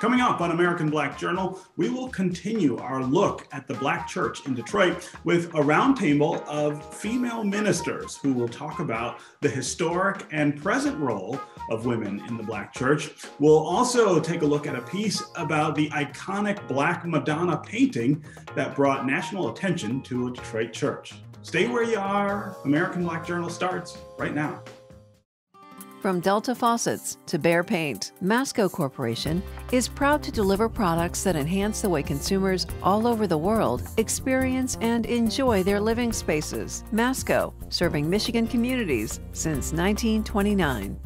Coming up on American Black Journal, we will continue our look at the Black Church in Detroit with a roundtable of female ministers who will talk about the historic and present role of women in the Black Church. We'll also take a look at a piece about the iconic Black Madonna painting that brought national attention to a Detroit church. Stay where you are. American Black Journal starts right now. From Delta Faucets to Behr Paint, Masco Corporation is proud to deliver products that enhance the way consumers all over the world experience and enjoy their living spaces. Masco, serving Michigan communities since 1929.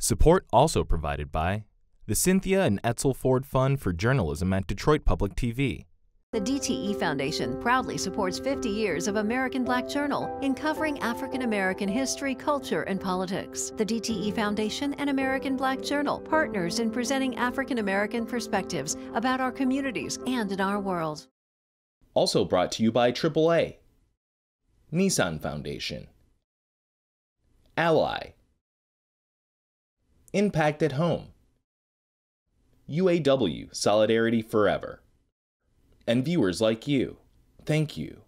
Support also provided by the Cynthia and Edsel Ford Fund for Journalism at Detroit Public TV. The DTE Foundation proudly supports 50 years of American Black Journal in covering African-American history, culture, and politics. The DTE Foundation and American Black Journal partners in presenting African-American perspectives about our communities and in our world. Also brought to you by AAA, Nissan Foundation, Ally, Impact at Home, UAW Solidarity Forever, and viewers like you. Thank you.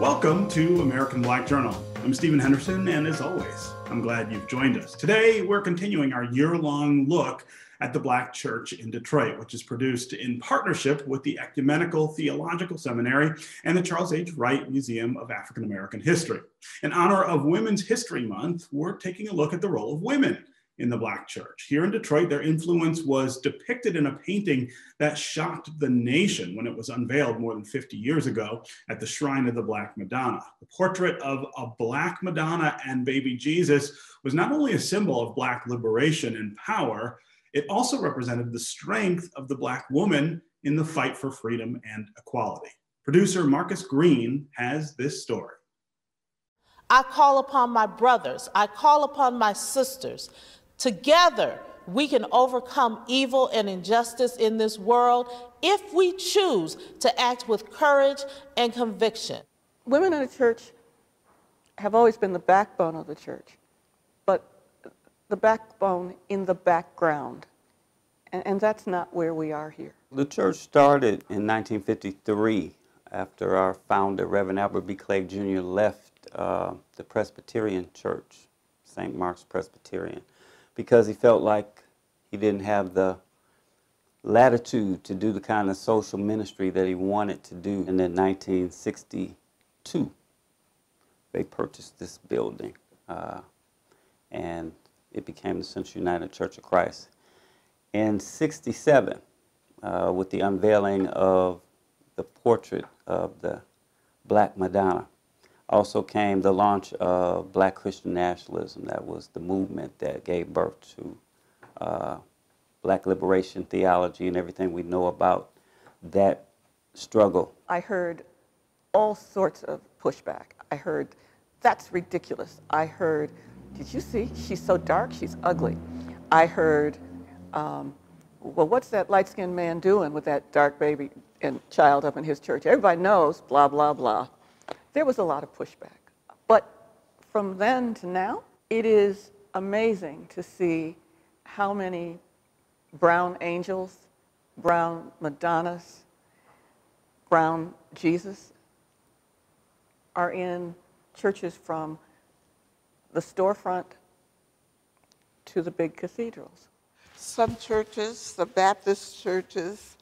Welcome to American Black Journal. I'm Stephen Henderson, and as always, I'm glad you've joined us. Today, we're continuing our year-long look at the Black Church in Detroit, which is produced in partnership with the Ecumenical Theological Seminary and the Charles H. Wright Museum of African-American History. In honor of Women's History Month, we're taking a look at the role of women in the Black Church. Here in Detroit, their influence was depicted in a painting that shocked the nation when it was unveiled more than 50 years ago at the Shrine of the Black Madonna. The portrait of a Black Madonna and baby Jesus was not only a symbol of Black liberation and power, it also represented the strength of the Black woman in the fight for freedom and equality. Producer Marcus Green has this story. I call upon my brothers, I call upon my sisters. Together, we can overcome evil and injustice in this world if we choose to act with courage and conviction. Women in the church have always been the backbone of the church, but the backbone in the background. And that's not where we are here. The church started in 1953 after our founder, Reverend Albert B. Clay, Jr. left the Presbyterian Church, St. Mark's Presbyterian, because he felt like he didn't have the latitude to do the kind of social ministry that he wanted to do. And in 1962, they purchased this building, and it became the Central United Church of Christ. In 67, with the unveiling of the portrait of the Black Madonna, also came the launch of Black Christian Nationalism. That was the movement that gave birth to Black Liberation Theology and everything we know about that struggle. I heard all sorts of pushback. I heard, that's ridiculous. I heard, did you see? She's so dark, she's ugly. I heard, well, what's that light-skinned man doing with that dark baby and child up in his church? Everybody knows, blah, blah, blah. There was a lot of pushback, but from then to now, it is amazing to see how many brown angels, brown Madonnas, brown Jesus are in churches from the storefront to the big cathedrals. Some churches, the Baptist churches,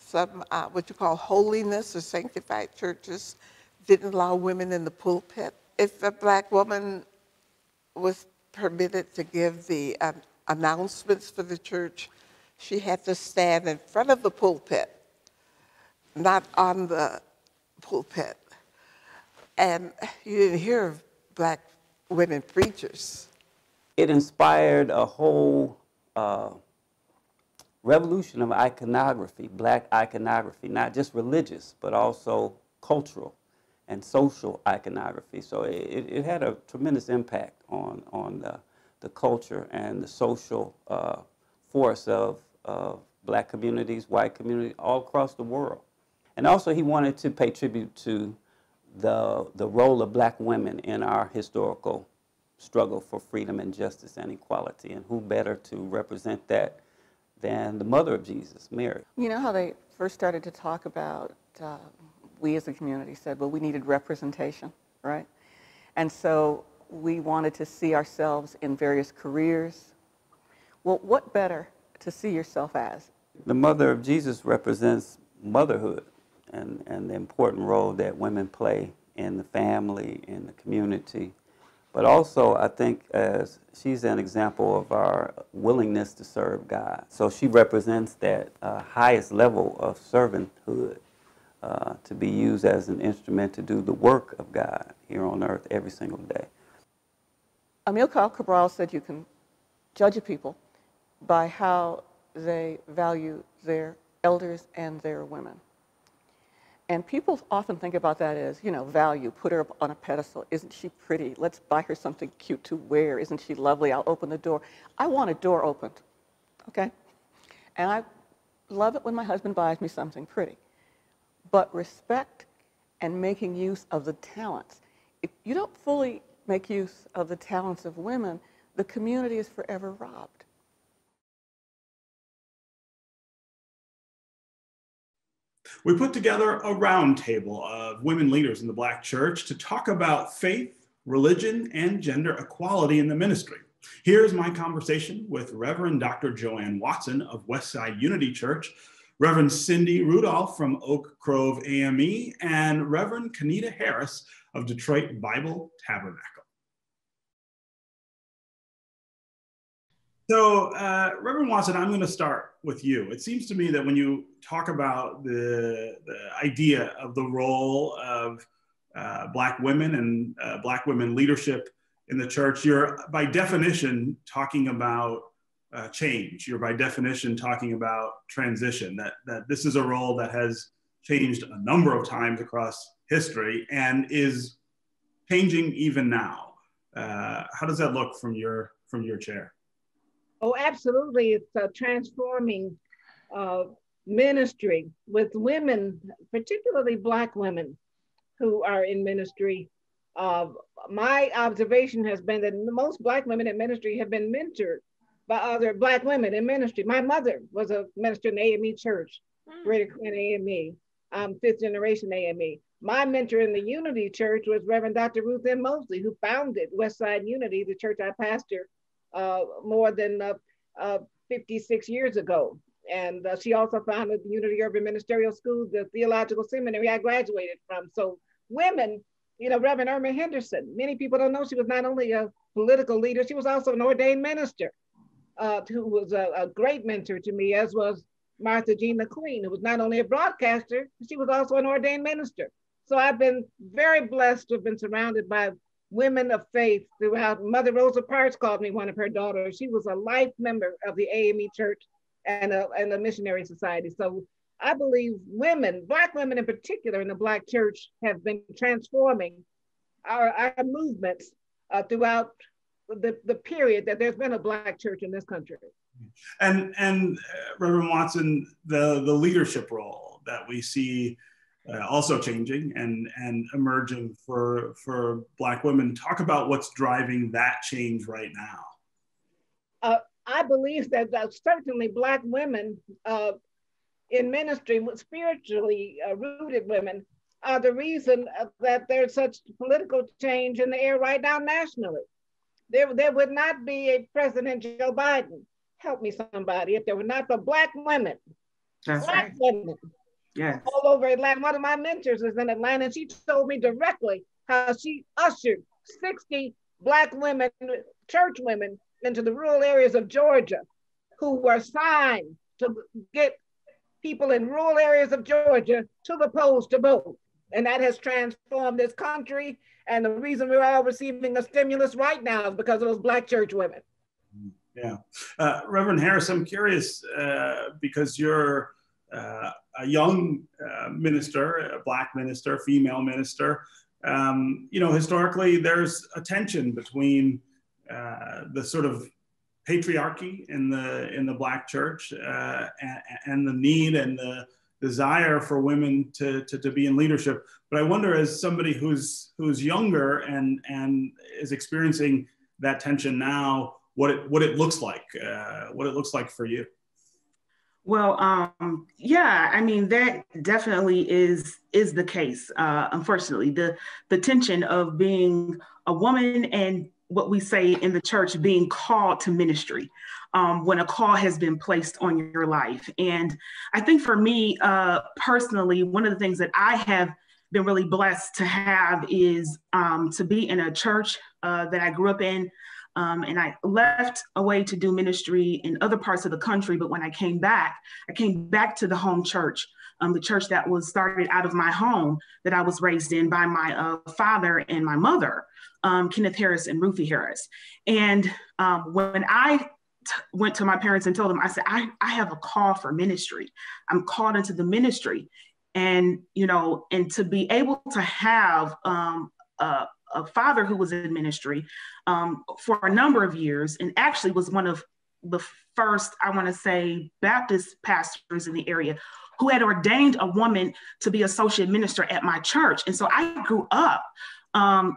some what you call holiness or sanctified churches, didn't allow women in the pulpit. If a Black woman was permitted to give the announcements for the church, she had to stand in front of the pulpit, not on the pulpit. And you didn't hear of Black women preachers. It inspired a whole revolution of iconography, black iconography, not just religious, but also cultural and social iconography. So it had a tremendous impact on the culture and the social force of black communities, white communities, all across the world. And also he wanted to pay tribute to the role of black women in our historical struggle for freedom and justice and equality, and who better to represent that than the mother of Jesus, Mary. You know how they first started to talk about, we as a community said, well, we needed representation, right? And so we wanted to see ourselves in various careers. Well, what better to see yourself as? The mother of Jesus represents motherhood and the important role that women play in the family, in the community. But also, I think as she's an example of our willingness to serve God. So she represents that highest level of servanthood, to be used as an instrument to do the work of God here on earth every single day. Amilcar Cabral said you can judge a people by how they value their elders and their women. And people often think about that as, you know, value, put her up on a pedestal. Isn't she pretty? Let's buy her something cute to wear. Isn't she lovely? I'll open the door. I want a door opened, okay? And I love it when my husband buys me something pretty. But respect and making use of the talents. If you don't fully make use of the talents of women, the community is forever robbed. We put together a roundtable of women leaders in the Black Church to talk about faith, religion, and gender equality in the ministry. Here's my conversation with Reverend Dr. Joanne Watson of Westside Unity Church, Reverend Cindy Rudolph from Oak Grove AME, and Reverend Kenita Harris of Detroit Bible Tabernacle. So, Reverend Watson, I'm going to start with you. It seems to me that when you talk about the idea of the role of Black women and Black women leadership in the church, you're by definition talking about change. You're by definition talking about transition, that this is a role that has changed a number of times across history and is changing even now. How does that look from your chair? Oh, absolutely. It's a transforming ministry with women, particularly Black women who are in ministry. My observation has been that most Black women in ministry have been mentored by other Black women in ministry. My mother was a minister in the AME church, Greater Quinn AME, fifth generation AME. My mentor in the Unity Church was Reverend Dr. Ruth M. Moseley, who founded Westside Unity, the church I pastor, more than 56 years ago. And she also founded the Unity Urban Ministerial School, the theological seminary I graduated from. So women, you know, Reverend Irma Henderson, many people don't know she was not only a political leader, she was also an ordained minister who was a great mentor to me, as was Martha Jean McQueen, who was not only a broadcaster, she was also an ordained minister. So I've been very blessed to have been surrounded by women of faith throughout. Mother Rosa Parks called me one of her daughters. She was a life member of the AME Church and a missionary society. So I believe women, Black women in particular in the Black Church, have been transforming our movements throughout the period that there's been a Black Church in this country. And Reverend Watson, the leadership role that we see also changing and emerging for Black women. Talk about what's driving that change right now. I believe that certainly Black women in ministry, spiritually rooted women, are the reason that there's such political change in the air right now nationally. There would not be a President Joe Biden, help me somebody, if there were not for Black women. That's Black right. women. Yes. All over Atlanta. One of my mentors is in Atlanta, and she told me directly how she ushered 60 Black women, church women, into the rural areas of Georgia, who were assigned to get people in rural areas of Georgia to the polls to vote. And that has transformed this country. And the reason we're all receiving a stimulus right now is because of those Black church women. Yeah. Reverend Harris, I'm curious because you're a young minister, a Black minister, female minister. You know, historically, there's a tension between the sort of patriarchy in the Black church and the need and the desire for women to be in leadership. But I wonder, as somebody who's younger and is experiencing that tension now, what it looks like, for you. Well, yeah, I mean, that definitely is the case. Unfortunately, the tension of being a woman and what we say in the church, being called to ministry, when a call has been placed on your life. And I think for me personally, one of the things that I have been really blessed to have is to be in a church that I grew up in. And I left away to do ministry in other parts of the country. But when I came back to the home church, the church that was started out of my home that I was raised in by my father and my mother, Kenneth Harris and Ruthie Harris. And when I went to my parents and told them, I said, I have a call for ministry. I'm called into the ministry. And, you know, and to be able to have a father who was in ministry for a number of years, and actually was one of the first, I want to say, Baptist pastors in the area who had ordained a woman to be associate minister at my church. And so I grew up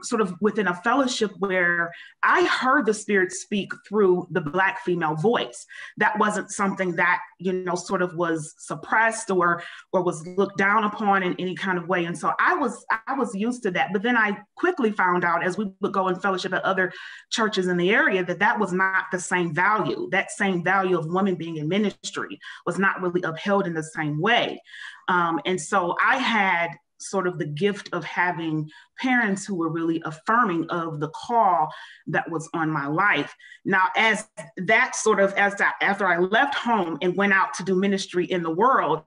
sort of within a fellowship where I heard the Spirit speak through the Black female voice. That wasn't something that, you know, sort of was suppressed or was looked down upon in any kind of way. And so I was used to that. But then I quickly found out, as we would go in fellowship at other churches in the area, that that was not the same value. That same value of women being in ministry was not really upheld in the same way. And so I had sort of the gift of having parents who were really affirming of the call that was on my life. Now, as that sort of, after I left home and went out to do ministry in the world,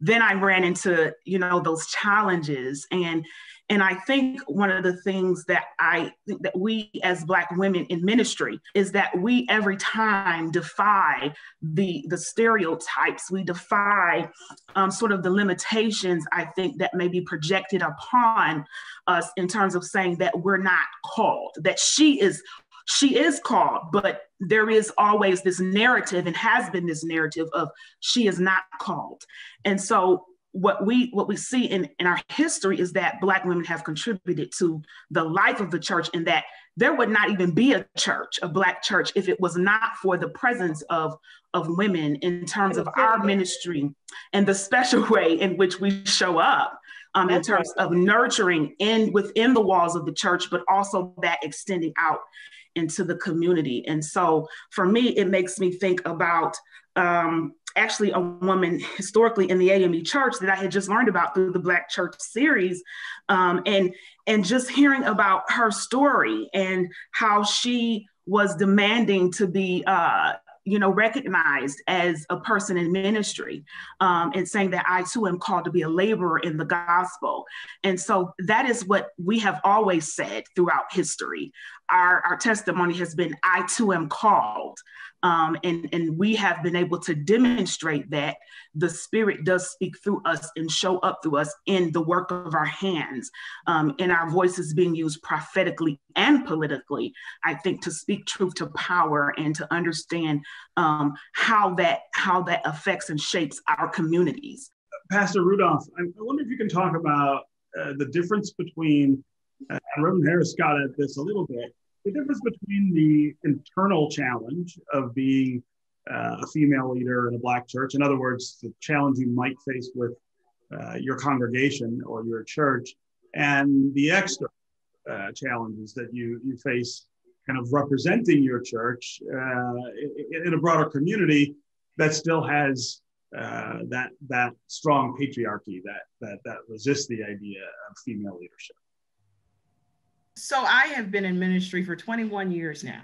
then I ran into, you know, those challenges. And I think one of the things that I think that we as Black women in ministry is that we every time defy the stereotypes, we defy sort of the limitations, I think, that may be projected upon us in terms of saying that we're not called, that she is called, but there is always this narrative and has been this narrative of she is not called. And so what we see in our history is that Black women have contributed to the life of the church, and that there would not even be a church, a Black church, if it was not for the presence of women in terms of our ministry and the special way in which we show up in terms of nurturing within the walls of the church, but also that extending out into the community. And so for me, it makes me think about actually a woman historically in the AME church that I had just learned about through the Black Church series, and just hearing about her story and how she was demanding to be you know, recognized as a person in ministry, and saying that I too am called to be a laborer in the gospel. And so that is what we have always said throughout history. Our testimony has been, I too am called. And we have been able to demonstrate that the Spirit does speak through us and show up through us in the work of our hands, and our voices being used prophetically and politically, I think, to speak truth to power and to understand how that affects and shapes our communities. Pastor Rudolph, I wonder if you can talk about the difference between, and Reverend Harris got at this a little bit, the difference between the internal challenge of being a female leader in a Black church, in other words, the challenge you might face with your congregation or your church, and the external challenges that you face kind of representing your church in a broader community that still has that strong patriarchy that resists the idea of female leadership. So I have been in ministry for 21 years now.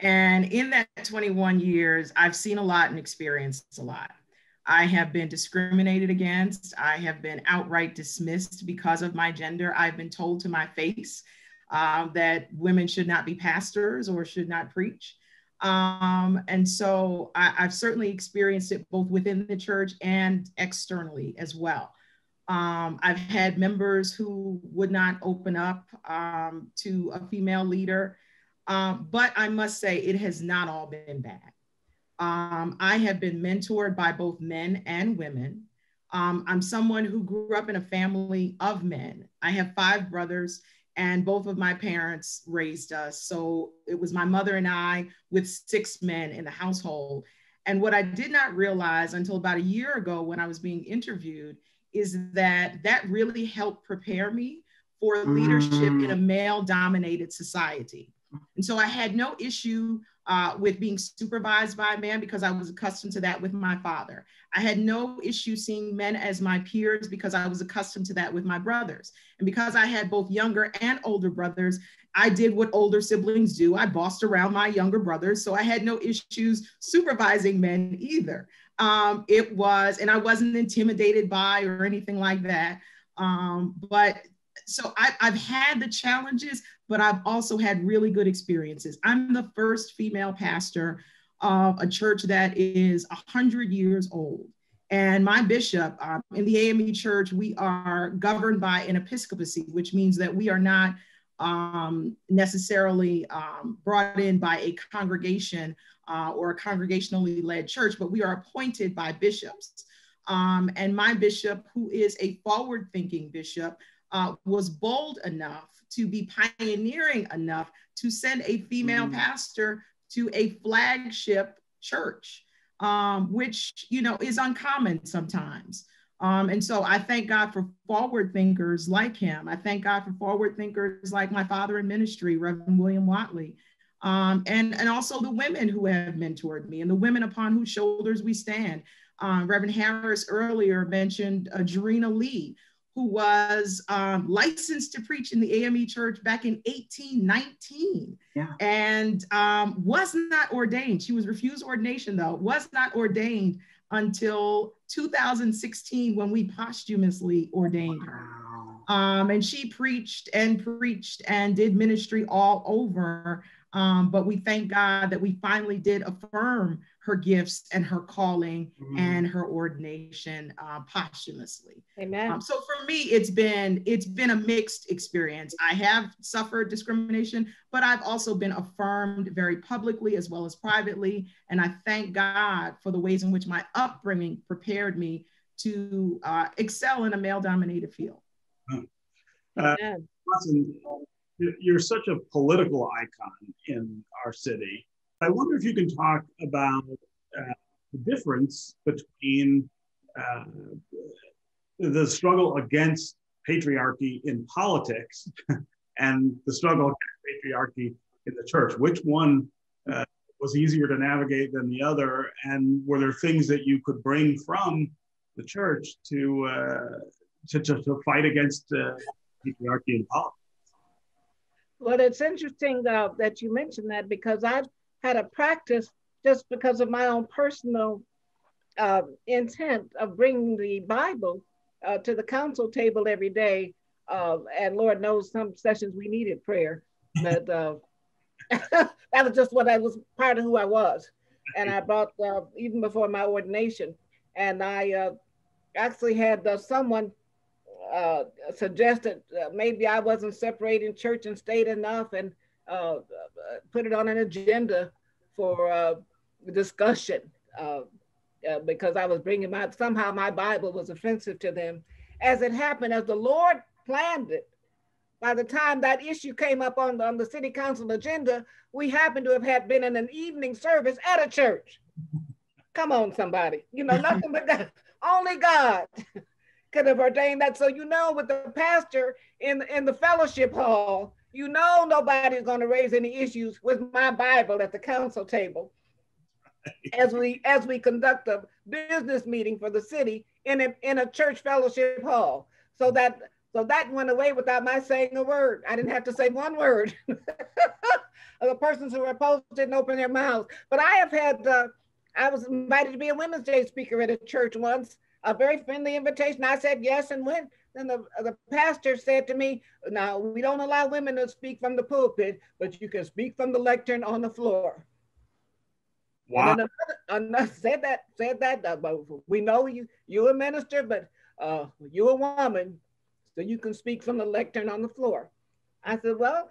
And in that 21 years, I've seen a lot and experienced a lot. I have been discriminated against. I have been outright dismissed because of my gender. I've been told to my face that women should not be pastors or should not preach. And so I've certainly experienced it both within the church and externally as well. I've had members who would not open up to a female leader, but I must say it has not all been bad. I have been mentored by both men and women. I'm someone who grew up in a family of men. I have 5 brothers and both of my parents raised us. So it was my mother and I with 6 men in the household. And what I did not realize until about a year ago when I was being interviewed is that that really helped prepare me for leadership in a male-dominated society. And so I had no issue with being supervised by a man because I was accustomed to that with my father. I had no issue seeing men as my peers because I was accustomed to that with my brothers. And because I had both younger and older brothers, I did what older siblings do. I bossed around my younger brothers, so I had no issues supervising men either. And I wasn't intimidated by or anything like that. So I've had the challenges, but I've also had really good experiences. I'm the first female pastor of a church that is 100 years old. And my bishop, in the AME church, we are governed by an episcopacy, which means that we are not necessarily brought in by a congregation or a congregationally led church, but we are appointed by bishops. And my bishop, who is a forward-thinking bishop, was bold enough to be pioneering enough to send a female pastor to a flagship church, which, you know, is uncommon sometimes. And so I thank God for forward thinkers like him. I thank God for forward thinkers like my father in ministry, Reverend William Watley, and also the women who have mentored me and the women upon whose shoulders we stand. Reverend Harris earlier mentioned Jarena Lee, who was licensed to preach in the AME church back in 1819 and was not ordained. She was refused ordination though, was not ordained until 2016 when we posthumously ordained her. And she preached and did ministry all over. But we thank God that we finally did affirm her gifts and her calling and her ordination posthumously. Amen. So for me, it's been a mixed experience. I have suffered discrimination, but I've also been affirmed very publicly as well as privately. And I thank God for the ways in which my upbringing prepared me to excel in a male-dominated field. Awesome. You're such a political icon in our city. I wonder if you can talk about the difference between the struggle against patriarchy in politics and the struggle against patriarchy in the church. Which one was easier to navigate than the other? And were there things that you could bring from the church to fight against patriarchy in politics? Well, it's interesting that you mentioned that, because I've had a practice, just because of my own personal intent of bringing the Bible to the council table every day. And Lord knows some sessions we needed prayer, but that was just what I was, part of who I was. And I brought, even before my ordination, and I actually had someone suggested maybe I wasn't separating church and state enough, and put it on an agenda for discussion because I was bringing somehow my Bible was offensive to them. As it happened, as the Lord planned it, by the time that issue came up on the city council agenda, we happened to have been in an evening service at a church. Come on, somebody, you know, nothing but that, only God could have ordained that. So, you know, with the pastor in the fellowship hall, you know, nobody's going to raise any issues with my Bible at the council table as we conduct a business meeting for the city in a church fellowship hall. So that went away without my saying a word. I didn't have to say one word. The persons who were opposed didn't open their mouths. But I have had, I was invited to be a Women's Day speaker at a church once, a very friendly invitation. I said yes and went. Then the pastor said to me, "Now, we don't allow women to speak from the pulpit, but you can speak from the lectern on the floor." Wow. And another said that, we know you a minister, but you a woman, so you can speak from the lectern on the floor. I said, well,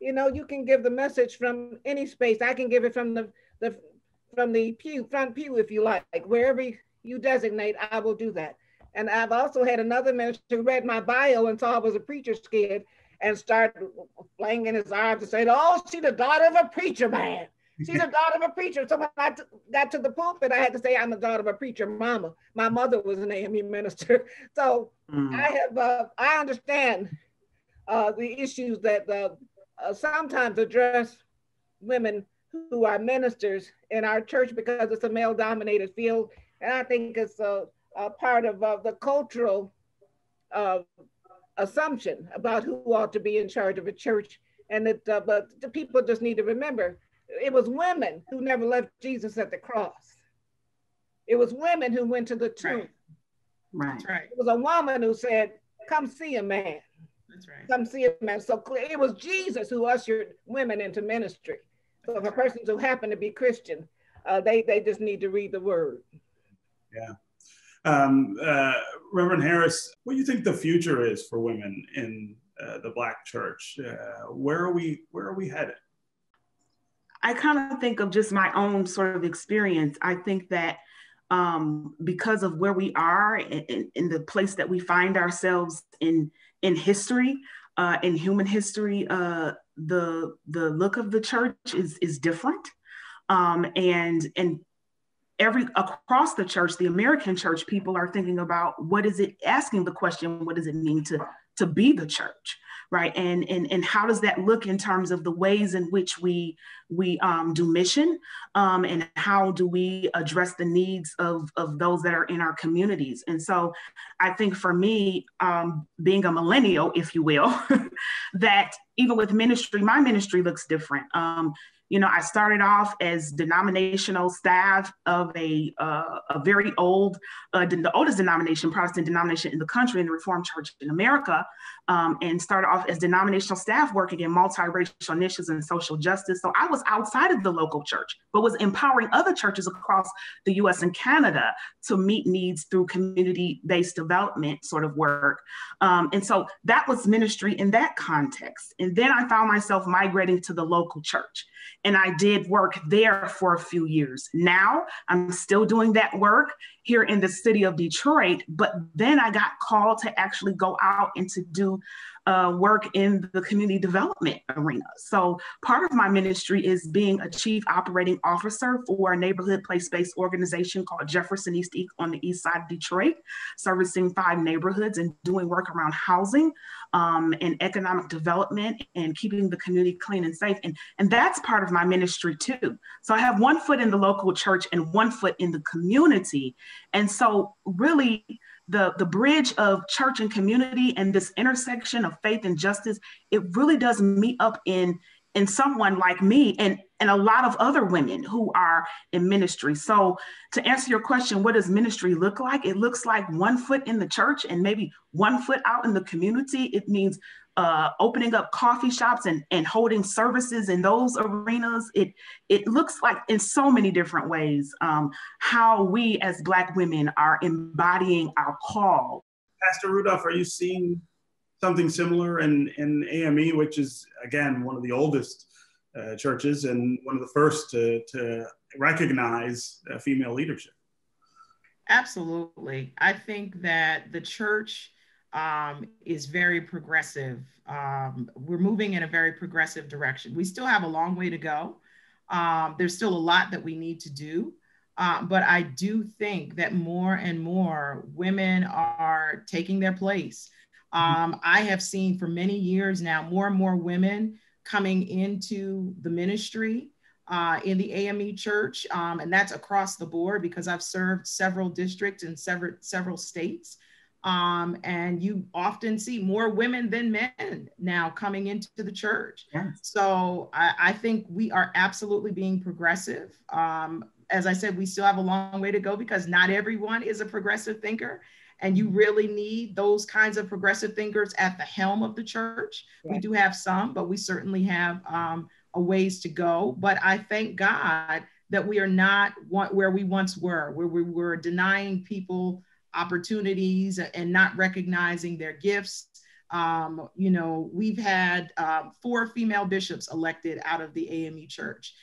you can give the message from any space. I can give it from the pew, front pew, if you like, wherever you designate, I will do that. And I've also had another minister who read my bio and saw I was a preacher's kid and started flinging in his arms and saying, oh, she's the daughter of a preacher man. She's a daughter of a preacher. So when I got to the pulpit, I had to say, I'm a daughter of a preacher mama. My mother was an AME minister. So I understand the issues that sometimes address women who are ministers in our church, because it's a male-dominated field. And I think it's a part of the cultural assumption about who ought to be in charge of a church. And but the people just need to remember, it was women who never left Jesus at the cross. It was women who went to the tomb. Right. Right. It was a woman who said, come see a man. That's right. Come see a man. So it was Jesus who ushered women into ministry. So for persons who happen to be Christian, they just need to read the word. Yeah. Reverend Harris, what do you think the future is for women in the Black church? Where are we headed? I kind of think of just my own sort of experience. I think that because of where we are in the place that we find ourselves in history, in human history, the look of the church is different. And across the church, the American church, people are thinking about asking the question, what does it mean to be the church? Right. And how does that look in terms of the ways in which we do mission, and how do we address the needs of those that are in our communities? And so I think for me, being a millennial, if you will, that even with ministry, my ministry looks different. I started off as denominational staff of a very old, the oldest denomination, Protestant denomination in the country, in the Reformed Church in America, and started off as denominational staff working in multiracial niches and social justice. So I was outside of the local church, but was empowering other churches across the U.S. and Canada to meet needs through community-based development sort of work. And so that was ministry in that context. And then I found myself migrating to the local church. And I did work there for a few years. Now I'm still doing that work here in the city of Detroit, but then I got called to actually go out and to do work in the community development arena. So part of my ministry is being a chief operating officer for a neighborhood place-based organization called Jefferson East on the east side of Detroit, servicing 5 neighborhoods and doing work around housing and economic development and keeping the community clean and safe. And that's part of my ministry too. So I have one foot in the local church and one foot in the community. And so really, the bridge of church and community and this intersection of faith and justice, it really does meet up in someone like me and a lot of other women who are in ministry. So to answer your question, what does ministry look like? It looks like one foot in the church and maybe one foot out in the community. It means opening up coffee shops and holding services in those arenas. It looks like in so many different ways how we as Black women are embodying our call. Pastor Rudolph, are you seeing something similar in AME, which is, again, one of the oldest churches and one of the first to recognize female leadership? Absolutely. I think that the church is very progressive. We're moving in a very progressive direction. We still have a long way to go. There's still a lot that we need to do, but I do think that more and more women are taking their place. I have seen for many years now, more and more women coming into the ministry in the AME church, and that's across the board because I've served several districts in several states. And you often see more women than men now coming into the church. Yeah. So I think we are absolutely being progressive. As I said, we still have a long way to go because not everyone is a progressive thinker. And you really need those kinds of progressive thinkers at the helm of the church. Right. We do have some, but we certainly have a ways to go. But I thank God that we are not where we once were, where we were denying people opportunities and not recognizing their gifts. You know, we've had 4 female bishops elected out of the AME church.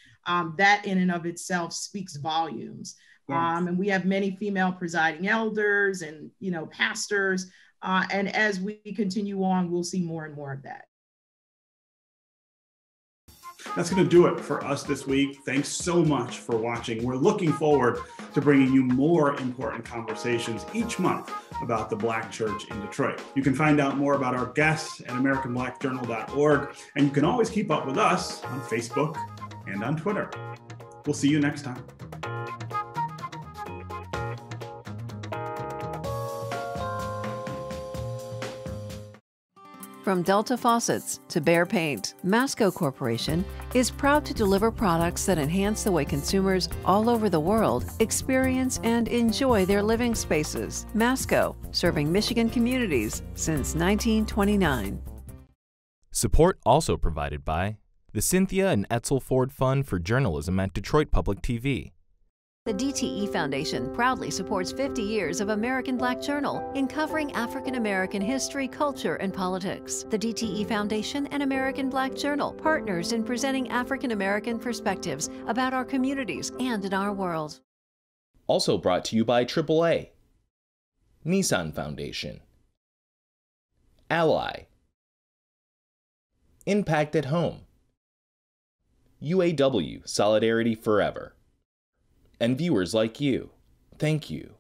That in and of itself speaks volumes. Yes. And we have many female presiding elders and, you know, pastors. And as we continue on, we'll see more and more of that. That's going to do it for us this week. Thanks so much for watching. We're looking forward to bringing you more important conversations each month about the Black Church in Detroit. You can find out more about our guests at AmericanBlackJournal.org, and you can always keep up with us on Facebook and on Twitter. We'll see you next time. From Delta Faucets to Behr Paint, Masco Corporation is proud to deliver products that enhance the way consumers all over the world experience and enjoy their living spaces. Masco, serving Michigan communities since 1929. Support also provided by the Cynthia and Edsel Ford Fund for Journalism at Detroit Public TV. The DTE Foundation proudly supports 50 years of American Black Journal in covering African-American history, culture, and politics. The DTE Foundation and American Black Journal partners in presenting African-American perspectives about our communities and in our world. Also brought to you by AAA, Nissan Foundation, Ally, Impact at Home, UAW Solidarity Forever, and viewers like you. Thank you.